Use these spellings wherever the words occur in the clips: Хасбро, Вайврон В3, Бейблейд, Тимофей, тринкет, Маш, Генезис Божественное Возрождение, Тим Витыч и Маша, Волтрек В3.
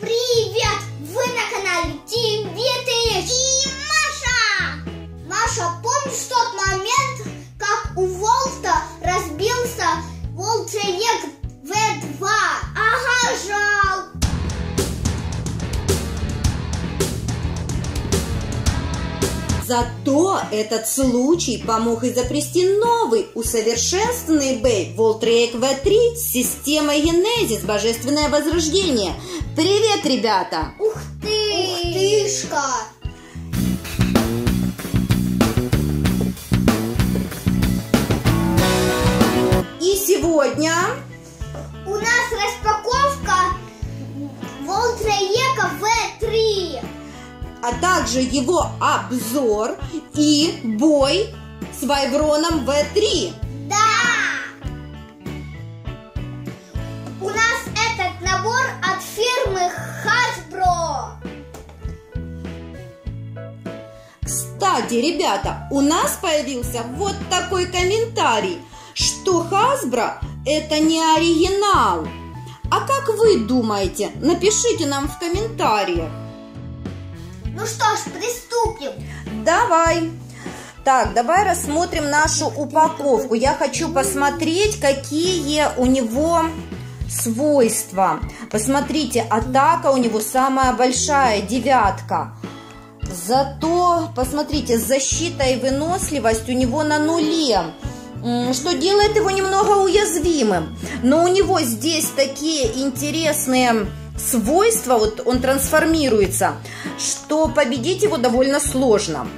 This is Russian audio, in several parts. Привет! Вы на канале Тим Витыч и Маша! Маша, помнишь тот момент, как у Волта разбился Волтрек В3? Ага, жалко! Зато этот случай помог изобрести новый, усовершенствованный бей Волтрек В3 с системой Генезис Божественное Возрождение. Привет, ребята! Ух ты! Ух тышка! И сегодня у нас распаковка Волтрека В3. А также его обзор и бой с Вайвроном В3. Да! У нас этот набор от фирмы Хасбро. Кстати, ребята, у нас появился вот такой комментарий, что Хасбро это не оригинал. А как вы думаете? Напишите нам в комментариях. Ну что ж, приступим. Давай. Так, давай рассмотрим нашу упаковку. Я хочу посмотреть, какие у него свойства. Посмотрите, атака у него самая большая, 9. Зато, посмотрите, защита и выносливость у него на 0, что делает его немного уязвимым. Но у него здесь такие интересные свойства, вот он трансформируется, что победить его довольно сложно.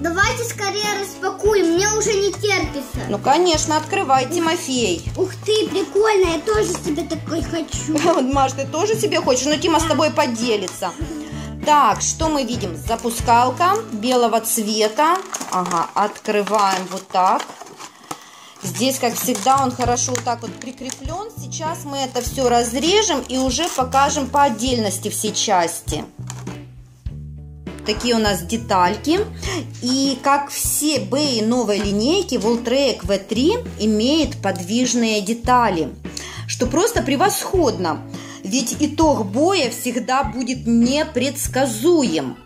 Давайте скорее распакуем, мне уже не терпится. Ну конечно, открывай, Тимофей. Ух ты, прикольно, я тоже себе такой хочу. Маш, ты тоже себе хочешь, но Тима с тобой поделится. Так, что мы видим? Запускалка белого цвета. Ага, открываем вот так. Здесь, как всегда, он хорошо вот так вот прикреплен. Сейчас мы это все разрежем и уже покажем по отдельности все части. Такие у нас детальки. И как все беи новой линейки, Волтрек В3 имеет подвижные детали, что просто превосходно. Ведь итог боя всегда будет непредсказуем.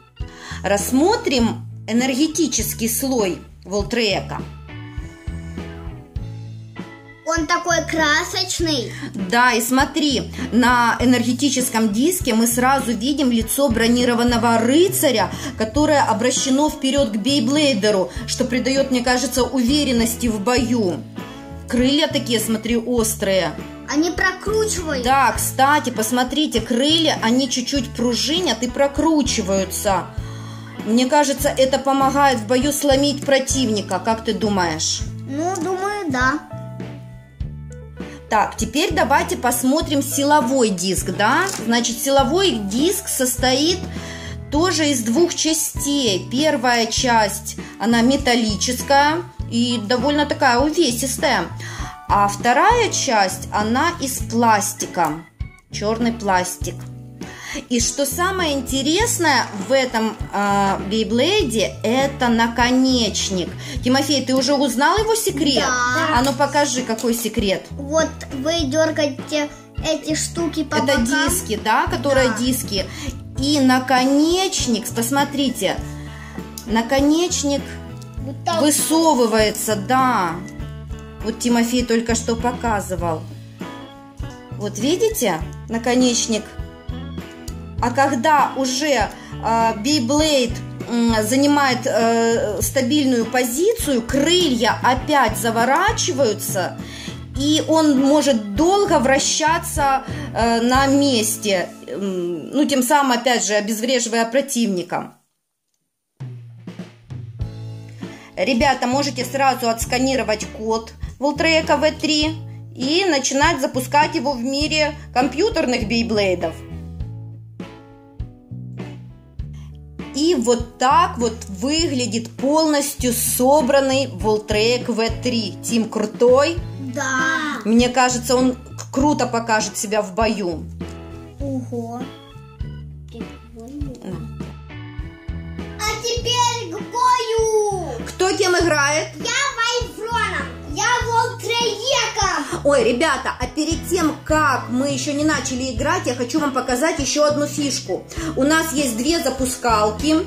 Рассмотрим энергетический слой Волтрека. Он такой красочный. Да, и смотри, на энергетическом диске мы сразу видим лицо бронированного рыцаря, которое обращено вперед к бейблейдеру, что придает, мне кажется, уверенности в бою. Крылья такие, смотри, острые. Они прокручивают. Да, кстати, посмотрите, крылья, они чуть-чуть пружинят и прокручиваются. Мне кажется, это помогает в бою сломить противника. Как ты думаешь? Ну, думаю, да. Так, теперь давайте посмотрим силовой диск, да? Значит, силовой диск состоит тоже из 2 частей. Первая часть, она металлическая и довольно такая увесистая. А вторая часть, она из пластика, черный пластик. И что самое интересное в этом бейблейде, это наконечник. Тимофей, ты уже узнал его секрет? Да. А ну покажи, какой секрет. Вот вы дергаете эти штуки по бокам. Это диски, да, которые диски. И наконечник, посмотрите, наконечник вот так высовывается, да. Вот Тимофей только что показывал. Вот видите, наконечник. А когда уже бейблейд занимает стабильную позицию, крылья опять заворачиваются, и он может долго вращаться на месте, ну тем самым опять же обезвреживая противника. Ребята, можете сразу отсканировать код Волтрека В3 и начинать запускать его в мире компьютерных бейблейдов. И вот так вот выглядит полностью собранный Волтрек В3. Тим крутой? Да. Мне кажется, он круто покажет себя в бою. Ого. А теперь к бою. Кто кем играет? Я Вайвроном. Я Волтрека. Ой, ребята, а перед тем, как мы еще не начали играть, я хочу вам показать еще одну фишку. У нас есть две запускалки,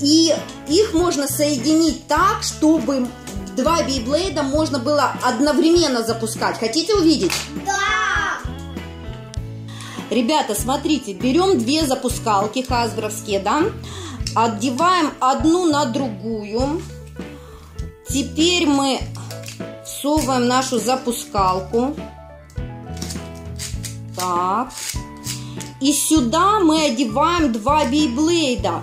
и их можно соединить так, чтобы два бейблейда можно было одновременно запускать. Хотите увидеть? Да! Ребята, смотрите, берем две запускалки хасбровские, да? Одеваем одну на другую. Теперь мы всовываем нашу запускалку. Так. И сюда мы одеваем два бейблейда.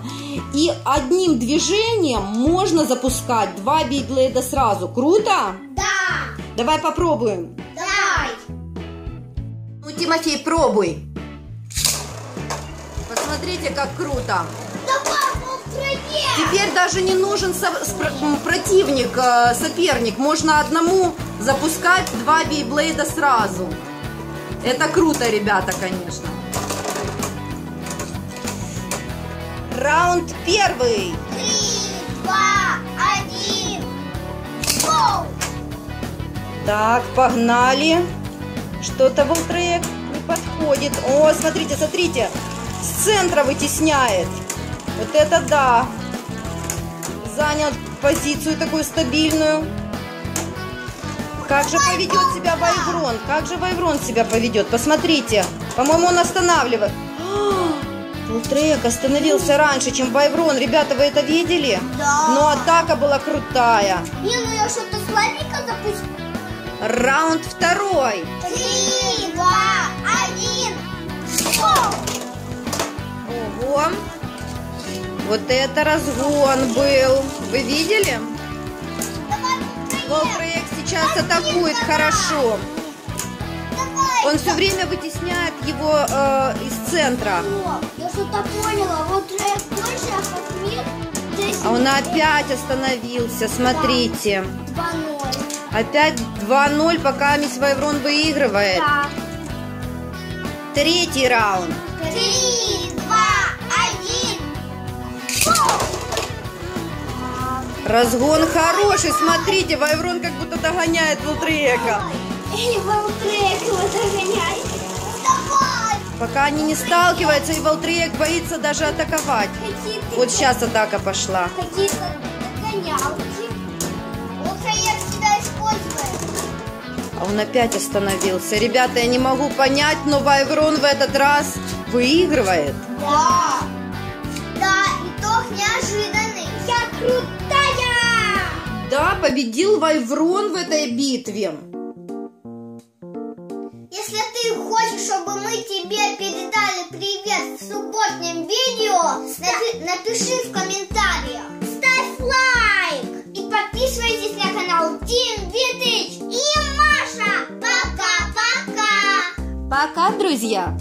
И одним движением можно запускать два бейблейда сразу. Круто? Да! Давай попробуем. Давай! Ну, Тимофей, пробуй. Посмотрите, как круто. Теперь даже не нужен противник, соперник. Можно одному запускать два бейблейда сразу. Это круто, ребята, конечно. Раунд первый. 3, 2, 1. Гоу! Так, погнали. Что-то Волтрек не подходит. О, смотрите, смотрите. С центра вытесняет. Вот это да. Занял позицию такую стабильную. Как же поведет себя Вайврон? Как же Вайврон себя поведет? Посмотрите. По-моему, он останавливает. Волтрек остановился раньше, чем Вайврон. Ребята, вы это видели? Да. Но атака была крутая. Не, ну я что-то слабенько запустил. Раунд второй. 3, 2, 1. Ого. Вот это разгон был. Вы видели? Волтрек сейчас атакует хорошо. Он все время вытесняет его из центра. Я что-то поняла. Волтрек больше охватил. А он опять остановился. Смотрите. 2-0. Опять 2-0, пока мисс Вайврон выигрывает. Да. Третий раунд. 3, 2, 1. Разгон хороший, смотрите, Вайврон как будто догоняет Волтрека. И Волтрек его догоняет. Пока они не сталкиваются, и Волтрек боится даже атаковать. Вот сейчас атака пошла. Какие-то догонялки. Волтрек всегда использует. А он опять остановился. Ребята, я не могу понять, но Вайврон в этот раз выигрывает. Да. Да, итог неожиданный. Я крутая! Да, победил Вайврон в этой битве. Если ты хочешь, чтобы мы тебе передали привет в субботнем видео, напиши в комментариях. Ставь лайк! И подписывайтесь на канал Тим Витыч и Маша. Пока-пока! Пока, друзья!